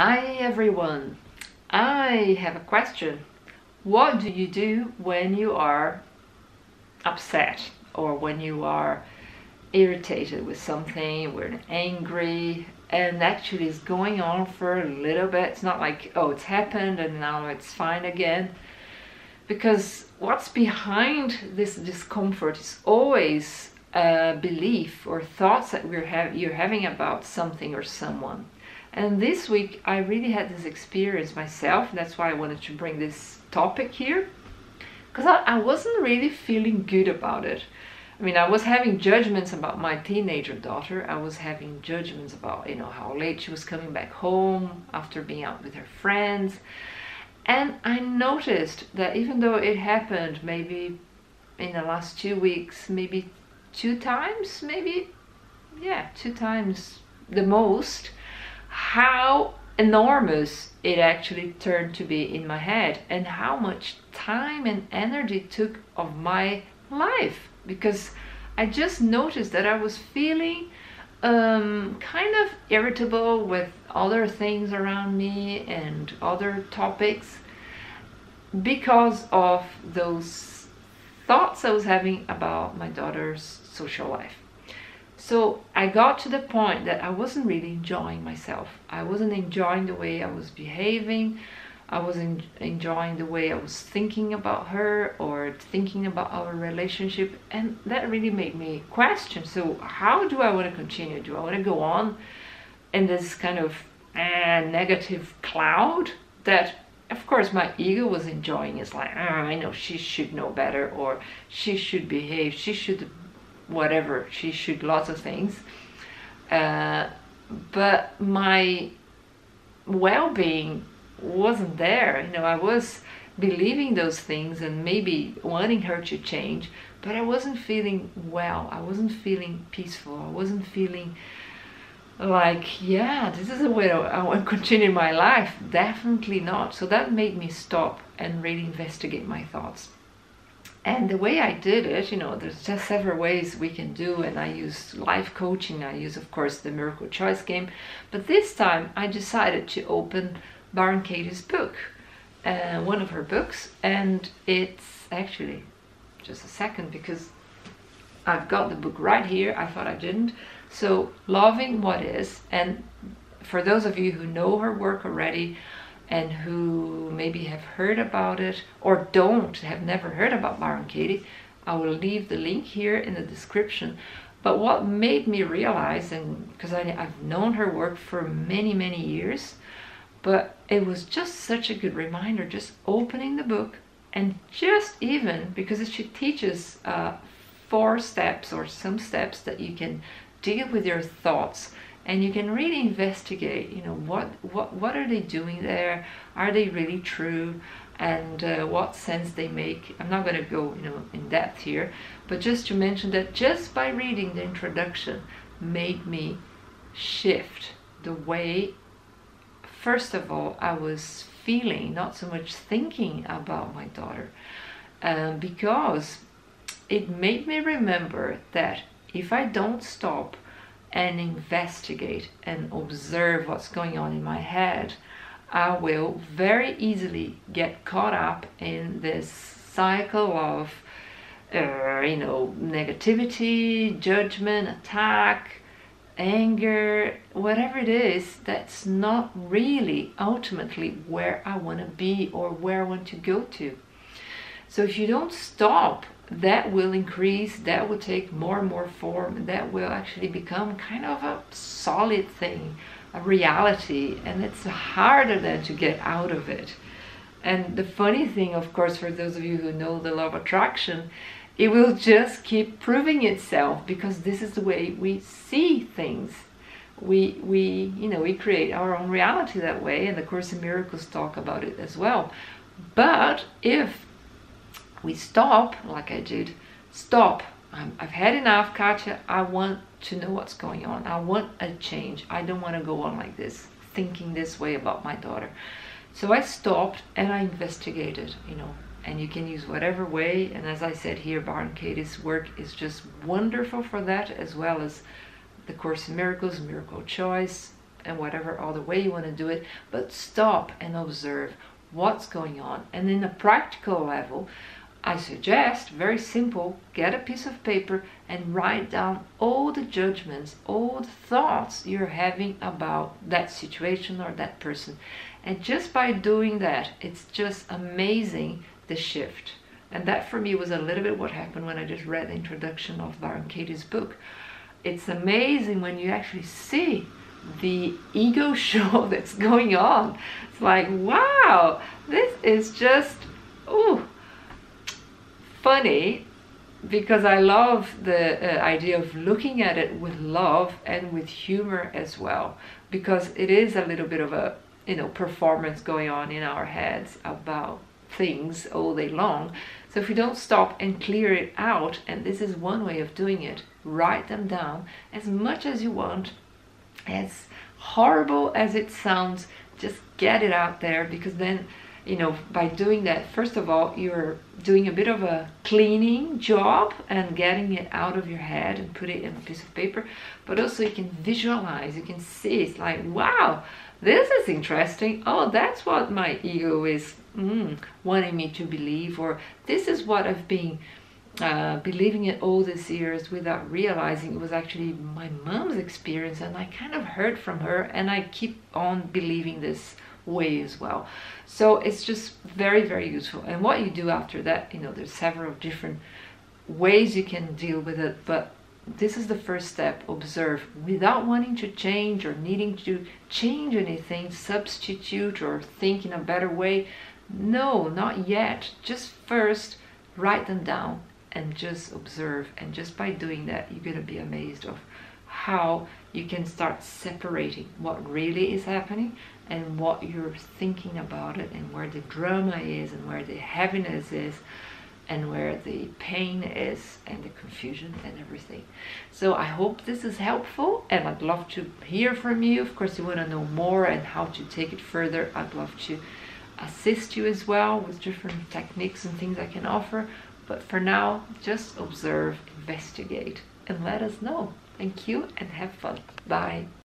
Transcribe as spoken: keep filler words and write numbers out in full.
Hi everyone, I have a question. What do you do when you are upset or when you are irritated with something, when angry, and actually it's going on for a little bit? It's not like, oh, it's happened and now it's fine again. Because what's behind this discomfort is always a belief or thoughts that we're ha- you're having about something or someone. And this week I really had this experience myself, and that's why I wanted to bring this topic here, because I, I wasn't really feeling good about it. I mean, I was having judgments about my teenager daughter. I was having judgments about, you know, how late she was coming back home after being out with her friends. And I noticed that even though it happened maybe in the last two weeks, maybe two times, maybe, yeah, two times the most, how enormous it actually turned to be in my head, and how much time and energy it took of my life, because I just noticed that I was feeling um, kind of irritable with other things around me and other topics because of those thoughts I was having about my daughter's social life. So I got to the point that I wasn't really enjoying myself. I wasn't enjoying the way I was behaving. I wasn't enjoying the way I was thinking about her or thinking about our relationship. And that really made me question, so how do I want to continue? Do I want to go on in this kind of uh, negative cloud that, of course, my ego was enjoying? It's like, oh, I know she should know better, or she should behave, she should whatever, she should lots of things, uh, but my well-being wasn't there. You know, I was believing those things and maybe wanting her to change, but I wasn't feeling well, I wasn't feeling peaceful, I wasn't feeling like, yeah, this is the way I want to continue my life. Definitely not. So that made me stop and really investigate my thoughts. And the way I did it, you know, there's just several ways we can do, and I use life coaching, I use, of course, the Miracle Choice Game, but this time I decided to open Byron Katie's book, uh, one of her books, and it's actually just a second because I've got the book right here, I thought I didn't, so Loving What Is, and for those of you who know her work already, and who maybe have heard about it or don't, have never heard about Byron Katie, I will leave the link here in the description. But what made me realize, and because I've known her work for many, many years, but it was just such a good reminder, just opening the book, and just even because she teaches uh, four steps or some steps that you can deal with your thoughts. And you can really investigate, you know, what, what, what are they doing there? Are they really true? And uh, what sense they make? I'm not going to go, you know, in depth here, but just to mention that just by reading the introduction made me shift the way, first of all, I was feeling, not so much thinking about my daughter, um, because it made me remember that if I don't stop and investigate and observe what's going on in my head, I will very easily get caught up in this cycle of, uh, you know, negativity, judgment, attack, anger, whatever it is, that's not really ultimately where I want to be or where I want to go to. So if you don't stop, that will increase, that will take more and more form, that will actually become kind of a solid thing, a reality, and it's harder then to get out of it. And the funny thing, of course, for those of you who know the law of attraction, it will just keep proving itself, because this is the way we see things. We, we you know, we create our own reality that way, and the Course in Miracles talk about it as well. But if we stop, like I did, stop, I'm, I've had enough, Katja, I want to know what's going on, I want a change, I don't want to go on like this, thinking this way about my daughter. So I stopped and I investigated, you know, and you can use whatever way, and as I said here, Byron Katie's work is just wonderful for that, as well as the Course in Miracles, Miracle Choice, and whatever other way you want to do it, but stop and observe what's going on. And in a practical level, I suggest, very simple, get a piece of paper and write down all the judgments, all the thoughts you're having about that situation or that person. And just by doing that, it's just amazing, the shift. And that for me was a little bit what happened when I just read the introduction of Byron Katie's book. It's amazing when you actually see the ego show that's going on. It's like, wow, this is just, ooh, funny, because I love the uh, idea of looking at it with love and with humor as well, because it is a little bit of a, you know, performance going on in our heads about things all day long. So if you don't stop and clear it out, and this is one way of doing it, write them down as much as you want, as horrible as it sounds, just get it out there, because then, you know, by doing that, first of all, you're doing a bit of a cleaning job and getting it out of your head and put it in a piece of paper, but also you can visualize, you can see, it's like, wow, this is interesting. Oh, that's what my ego is mm, wanting me to believe, or this is what I've been uh, believing it all these years without realizing it was actually my mom's experience, and I kind of heard from her, and I keep on believing this way as well. So it's just very, very useful. And what you do after that, you know, there's several different ways you can deal with it, but this is the first step. Observe without wanting to change or needing to change anything, substitute or think in a better way. No, not yet. Just first write them down and just observe. And just by doing that, you're going to be amazed of how you can start separating what really is happening and what you're thinking about it, and where the drama is, and where the heaviness is, and where the pain is, and the confusion and everything. So I hope this is helpful, and I'd love to hear from you. Of course, you want to know more and how to take it further. I'd love to assist you as well with different techniques and things I can offer. But for now, just observe, investigate, and let us know. Thank you, and have fun. Bye.